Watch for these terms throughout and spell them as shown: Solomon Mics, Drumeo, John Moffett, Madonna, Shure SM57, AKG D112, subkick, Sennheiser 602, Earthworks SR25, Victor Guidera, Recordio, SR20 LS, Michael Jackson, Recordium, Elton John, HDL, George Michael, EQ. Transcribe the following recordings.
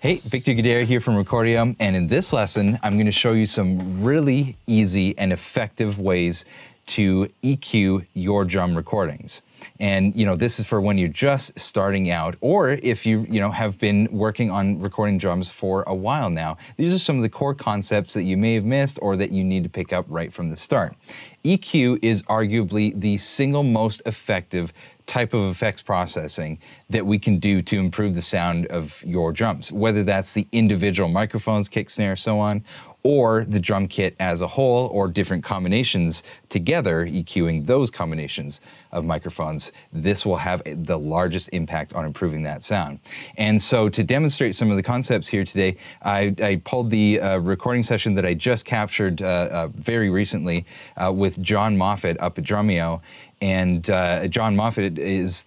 Hey, Victor Guidera here from Recordium, and in this lesson, I'm going to show you some really easy and effective ways to EQ your drum recordings. And you know, this is for when you're just starting out, or if you have been working on recording drums for a while now. These are some of the core concepts that you may have missed or that you need to pick up right from the start. EQ is arguably the single most effective type of effects processing that we can do to improve the sound of your drums, whether that's the individual microphones, kick, snare, so on, or the drum kit as a whole, or different combinations together, EQing those combinations of microphones. This will have the largest impact on improving that sound. And so to demonstrate some of the concepts here today, I pulled the recording session that I just captured very recently with John Moffett up at Drumeo. And John Moffett is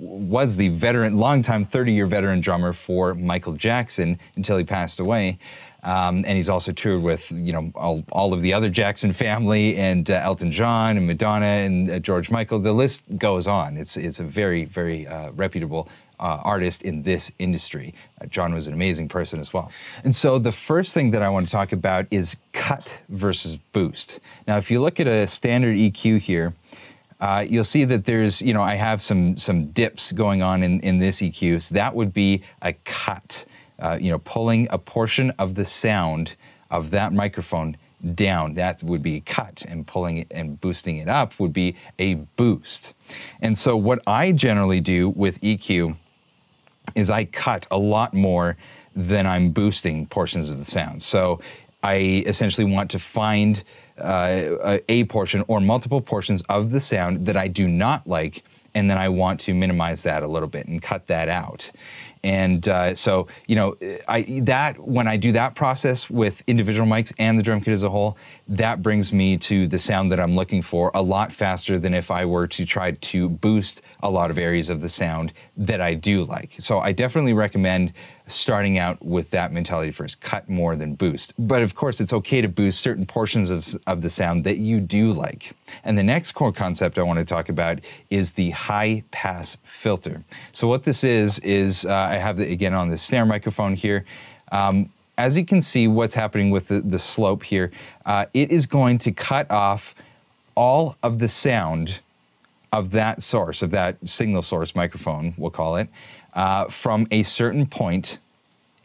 was the veteran, longtime 30-year veteran drummer for Michael Jackson until he passed away. And he's also toured with, you know, all of the other Jackson family, and Elton John and Madonna and George Michael. The list goes on. It's a very, very reputable artist in this industry. John was an amazing person as well. And so the first thing that I want to talk about is cut versus boost. Now, if you look at a standard EQ here, you'll see that there's, you know, I have some dips going on in this EQ. So that would be a cut. You know, pulling a portion of the sound of that microphone down, that would be a cut, and pulling it and boosting it up would be a boost. And so what I generally do with EQ is I cut a lot more than I'm boosting portions of the sound. So I essentially want to find a portion or multiple portions of the sound that I do not like, and then I want to minimize that a little bit and cut that out. And so, you know, when I do that process with individual mics and the drum kit as a whole, that brings me to the sound that I'm looking for a lot faster than if I were to try to boost a lot of areas of the sound that I do like. So I definitely recommend starting out with that mentality first, cut more than boost. But of course, it's okay to boost certain portions of the sound that you do like. And the next core concept I want to talk about is the high pass filter. So what this is I have it again on the snare microphone here. As you can see, what's happening with the slope here, it is going to cut off all of the sound of that source, of that signal source microphone, we'll call it, from a certain point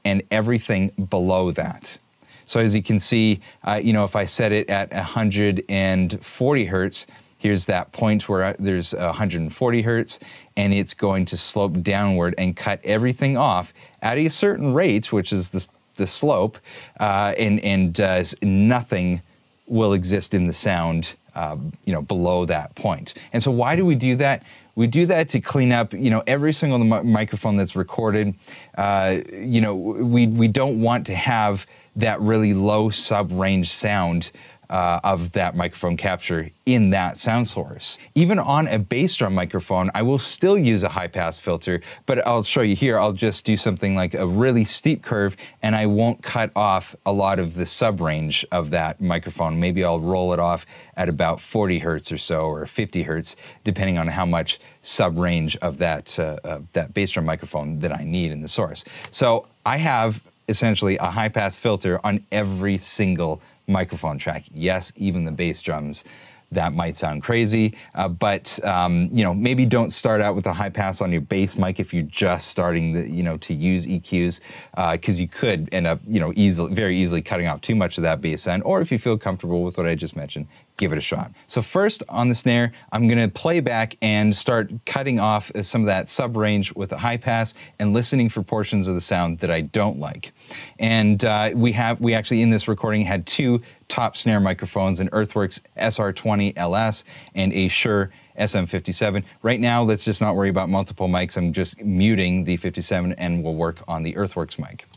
and everything below that. So as you can see, you know, if I set it at 140 hertz, here's that point where there's 140 hertz, and it's going to slope downward and cut everything off at a certain rate, which is the slope, and nothing will exist in the sound, you know, below that point. And so why do we do that? We do that to clean up, you know, every single microphone that's recorded. You know, we don't want to have that really low sub-range sound of that microphone capture in that sound source. Even on a bass drum microphone, I will still use a high pass filter, but I'll show you here, I'll just do something like a really steep curve and I won't cut off a lot of the sub range of that microphone. Maybe I'll roll it off at about 40 hertz or so, or 50 hertz, depending on how much sub range of that bass drum microphone that I need in the source. So I have essentially a high pass filter on every single microphone track. Yes, even the bass drums. That might sound crazy, but you know, maybe don't start out with a high pass on your bass mic if you're just starting to use EQs, because you could end up, you know, very easily cutting off too much of that bass sound. Or if you feel comfortable with what I just mentioned, give it a shot. So first on the snare, I'm going to play back and start cutting off some of that sub range with a high pass and listening for portions of the sound that I don't like. And we actually in this recording had two top snare microphones, an Earthworks SR20 LS and a Shure SM57. Right now, let's just not worry about multiple mics. I'm just muting the 57 and we'll work on the Earthworks mic.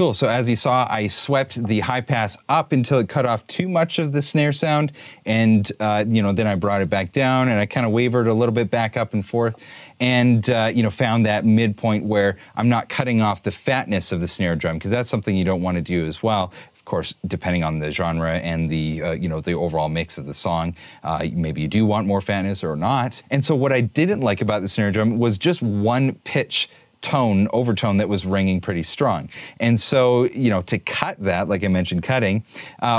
Cool, so as you saw, I swept the high pass up until it cut off too much of the snare sound, and you know, then I brought it back down, and I kind of wavered a little bit back up and forth, and you know, found that midpoint where I'm not cutting off the fatness of the snare drum, because that's something you don't want to do as well. Of course, depending on the genre and the you know, the overall mix of the song, maybe you do want more fatness or not. And so what I didn't like about the snare drum was just one pitch tone, overtone that was ringing pretty strong. And so, you know, to cut that, like I mentioned cutting,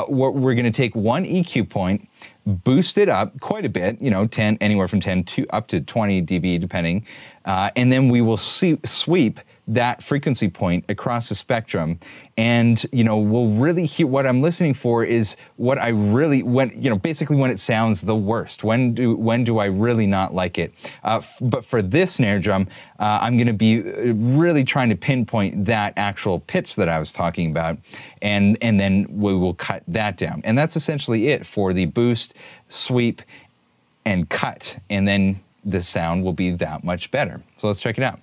we're gonna take one EQ point, boost it up quite a bit, you know, 10, anywhere from 10 to up to 20 dB depending, and then we will sweep that frequency point across the spectrum, and you know, we'll really hear what I'm listening for is what I really, when you know, basically when it sounds the worst. When do I really not like it? But for this snare drum, I'm going to be really trying to pinpoint that actual pitch that I was talking about, and then we will cut that down. And that's essentially it for the boost, sweep, and cut, and then the sound will be that much better. So let's check it out.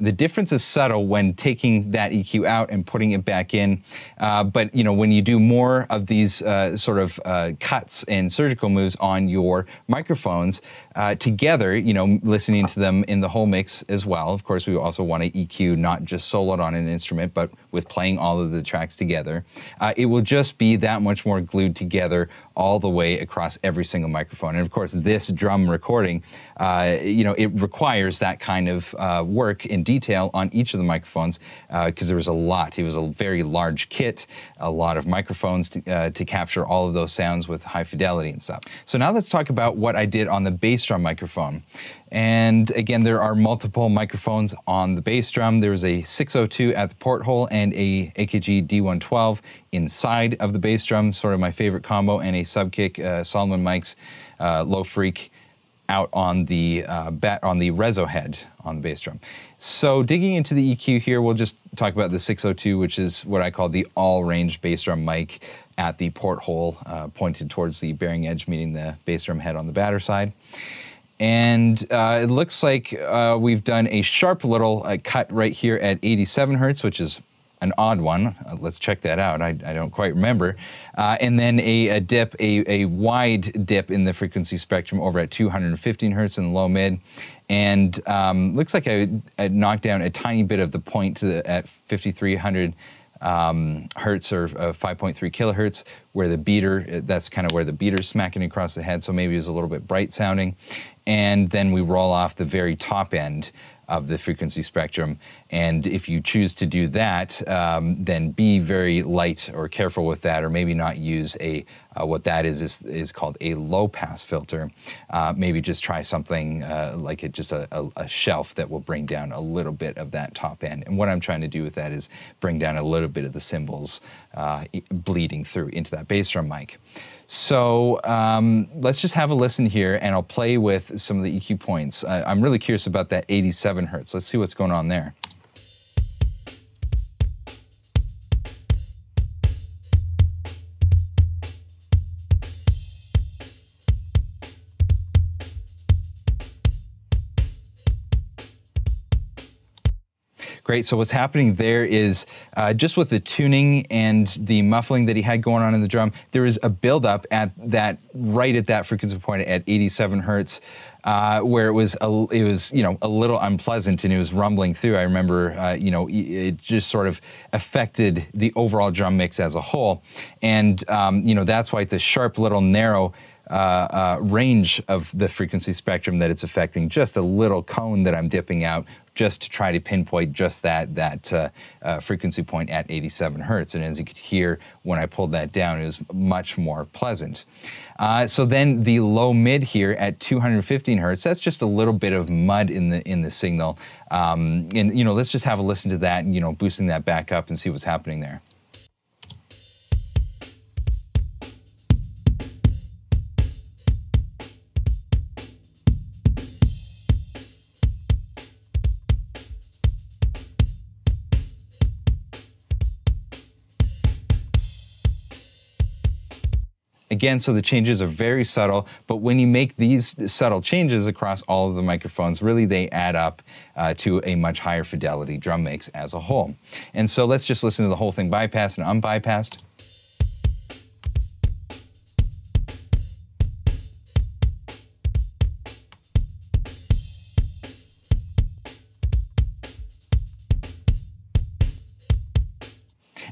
The difference is subtle when taking that EQ out and putting it back in, but you know, when you do more of these sort of cuts and surgical moves on your microphones together, you know, listening to them in the whole mix as well. Of course, we also want to EQ not just soloed on an instrument, but with playing all of the tracks together. It will just be that much more glued together all the way across every single microphone. And of course, this drum recording, you know, it requires that kind of work in detail on each of the microphones, because there was a lot. It was a very large kit, a lot of microphones to capture all of those sounds with high fidelity and stuff. So now let's talk about what I did on the bass drum microphone. And again, there are multiple microphones on the bass drum. There's a 602 at the porthole and a AKG D112 inside of the bass drum, sort of my favorite combo, and a subkick Solomon Mics Low Freak out on the Rezo head on the bass drum. So digging into the EQ here, we'll just talk about the 602, which is what I call the all-range bass drum mic at the porthole, pointed towards the bearing edge, meeting the bass drum head on the batter side. And it looks like we've done a sharp little cut right here at 87 hertz, which is an odd one. Let's check that out. I don't quite remember. And then a wide dip in the frequency spectrum over at 215 hertz in low mid. And looks like I knocked down a tiny bit of the point to the, at 5,300 hertz, or 5.3 kilohertz, where the beater, that's kind of where the beater's smacking across the head, so maybe it was a little bit bright sounding. And then we roll off the very top end of the frequency spectrum. And if you choose to do that, then be very light or careful with that, or maybe not use a, what that is called a low pass filter. Maybe just try something like just a shelf that will bring down a little bit of that top end. And what I'm trying to do with that is bring down a little bit of the cymbals bleeding through into that bass drum mic. So let's just have a listen here, and I'll play with some of the EQ points. I'm really curious about that 87 hertz. Let's see what's going on there. Great, so what's happening there is just with the tuning and the muffling that he had going on in the drum, there is a buildup at that, right at that frequency point at 87 hertz. Where it was a little unpleasant and it was rumbling through. I remember it just sort of affected the overall drum mix as a whole, and that's why it's a sharp little narrow range of the frequency spectrum that it's affecting. Just a little cone that I'm dipping out just to try to pinpoint just that frequency point at 87 hertz. And as you could hear, when I pulled that down, it was much more pleasant. So then the low mid here at 215 hertz, that's just a little bit of mud in the signal. And let's just have a listen to that and boosting that back up and see what's happening there. Again, so the changes are very subtle, but when you make these subtle changes across all of the microphones, really they add up to a much higher fidelity drum mix as a whole. And so let's just listen to the whole thing bypassed and unbypassed.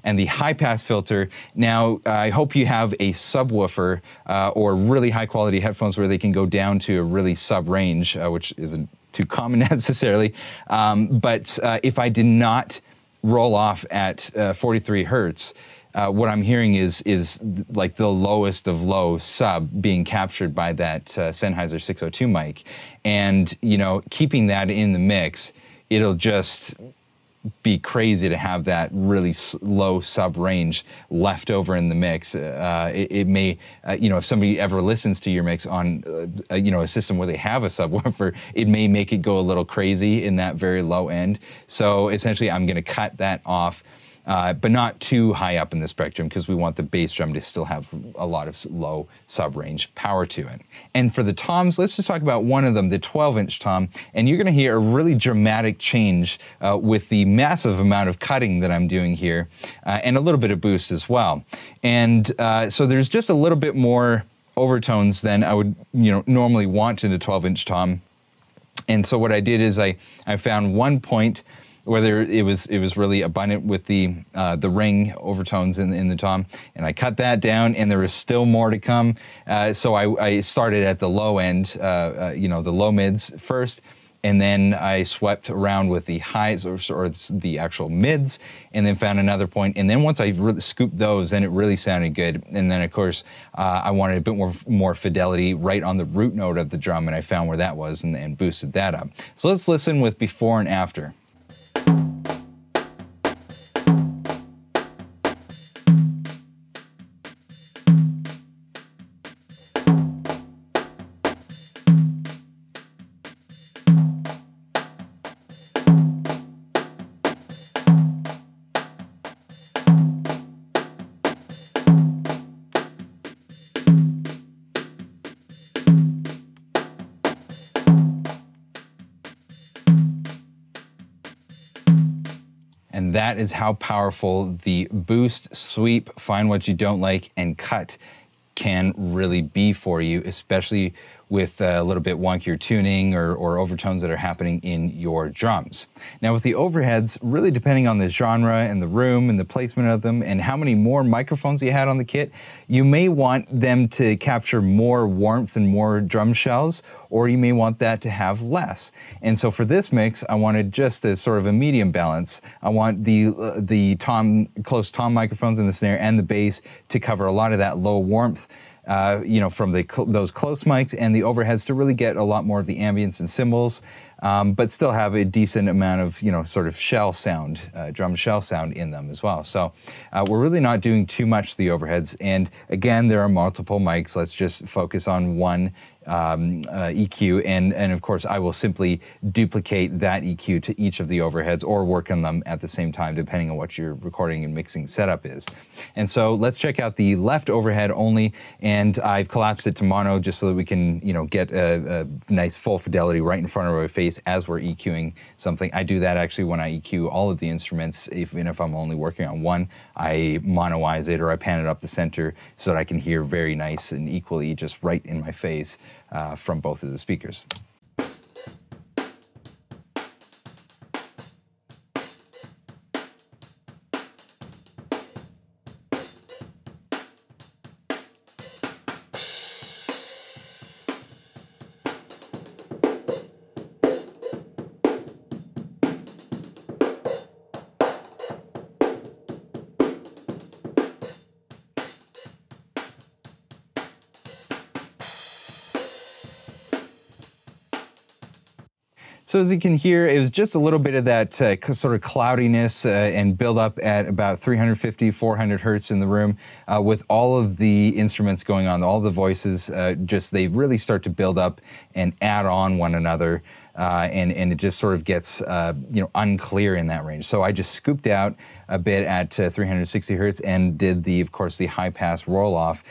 And the high pass filter. Now, I hope you have a subwoofer or really high quality headphones where they can go down to a really sub range, which isn't too common necessarily. But if I did not roll off at 43 hertz, what I'm hearing is like the lowest of low sub being captured by that Sennheiser 602 mic. And keeping that in the mix, it'll just be crazy to have that really low sub range left over in the mix. It may, if somebody ever listens to your mix on, a system where they have a subwoofer, it may make it go a little crazy in that very low end. So essentially I'm gonna cut that off, but not too high up in the spectrum because we want the bass drum to still have a lot of low sub-range power to it. And for the toms, let's just talk about one of them, the 12-inch tom, and you're gonna hear a really dramatic change with the massive amount of cutting that I'm doing here, and a little bit of boost as well. And so there's just a little bit more overtones than I would normally want in a 12-inch tom. And so what I did is I found one point whether it was really abundant with the ring overtones in the tom, and I cut that down, and there was still more to come. So I started at the low end, the low mids first, and then I swept around with the highs or the actual mids, and then found another point. And then once I really scooped those, then it really sounded good. And then of course, I wanted a bit more fidelity right on the root note of the drum, and I found where that was and boosted that up. So let's listen with before and after. And that is how powerful the boost, sweep, find what you don't like, and cut can really be for you, especially with a little bit wonkier tuning or overtones that are happening in your drums. Now with the overheads, really depending on the genre and the room and the placement of them and how many more microphones you had on the kit, you may want them to capture more warmth and more drum shells, or you may want that to have less. And so for this mix, I wanted just a sort of a medium balance. I want the close tom microphones in the snare and the bass to cover a lot of that low warmth from those close mics and the overheads to really get a lot more of the ambience and cymbals, but still have a decent amount of, sort of shell sound, drum shell sound in them as well. So we're really not doing too much to the overheads. And again, there are multiple mics. Let's just focus on one EQ, and of course I will simply duplicate that EQ to each of the overheads or work on them at the same time depending on what your recording and mixing setup is. And so let's check out the left overhead only, and I've collapsed it to mono just so that we can, you know, get a nice full fidelity right in front of our face as we're EQing something. I do that actually when I EQ all of the instruments, even if I'm only working on one, I monoize it or I pan it up the center so that I can hear very nice and equally just right in my face from both of the speakers. So as you can hear, it was just a little bit of that sort of cloudiness and build up at about 350, 400 hertz in the room with all of the instruments going on, all the voices, just they really start to build up and add on one another. And it just sort of gets you know, unclear in that range. So I just scooped out a bit at 360 hertz and did the, of course, the high pass roll off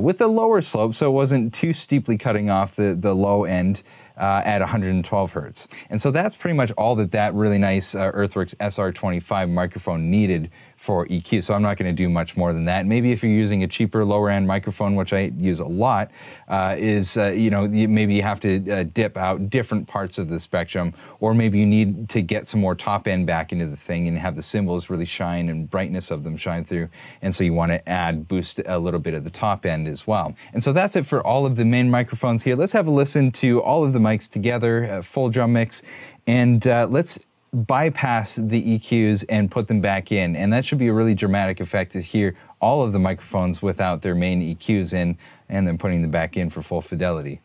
with a lower slope, so it wasn't too steeply cutting off the low end at 112 hertz. And so that's pretty much all that that really nice Earthworks SR25 microphone needed for EQ, so I'm not gonna do much more than that. Maybe if you're using a cheaper lower end microphone, which I use a lot, you know, maybe you have to dip out different parts of the spectrum, or maybe you need to get some more top end back into the thing and have the cymbals really shine and brightness of them shine through. And so you wanna add, boost a little bit of the top end as well. And so that's it for all of the main microphones here. Let's have a listen to all of the mics together, a full drum mix, and let's bypass the EQs and put them back in. And that should be a really dramatic effect to hear all of the microphones without their main EQs in and then putting them back in for full fidelity.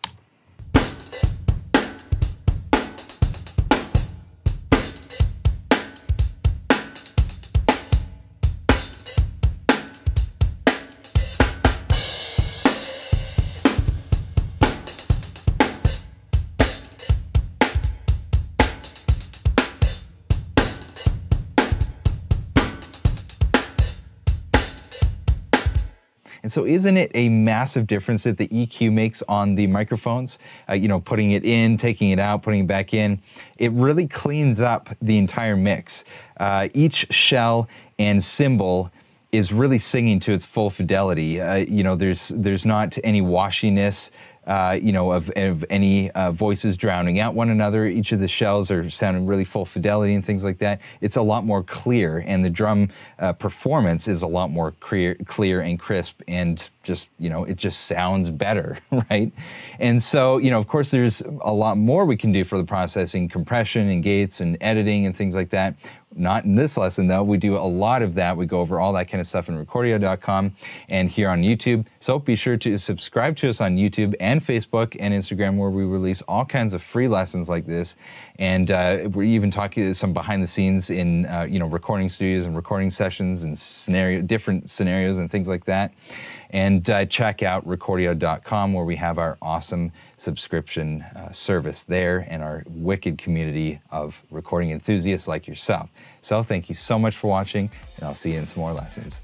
And so isn't it a massive difference that the EQ makes on the microphones? You know, putting it in, taking it out, putting it back in. It really cleans up the entire mix. Each shell and cymbal is really singing to its full fidelity. You know, there's not any washiness, you know, of any voices drowning out one another. Each of the shells are sounding really full fidelity and things like that. It's a lot more clear, and the drum performance is a lot more clear and crisp, and just, you know, it just sounds better, right? And so, you know, of course there's a lot more we can do for the processing, compression and gates and editing and things like that. Not in this lesson though, we do a lot of that. We go over all that kind of stuff in Recordio.com and here on YouTube. So be sure to subscribe to us on YouTube and Facebook and Instagram, where we release all kinds of free lessons like this. And we're even talking some behind the scenes in you know, recording studios and recording sessions and different scenarios and things like that. And check out Recordio.com, where we have our awesome subscription service there and our wicked community of recording enthusiasts like yourself. So thank you so much for watching, and I'll see you in some more lessons.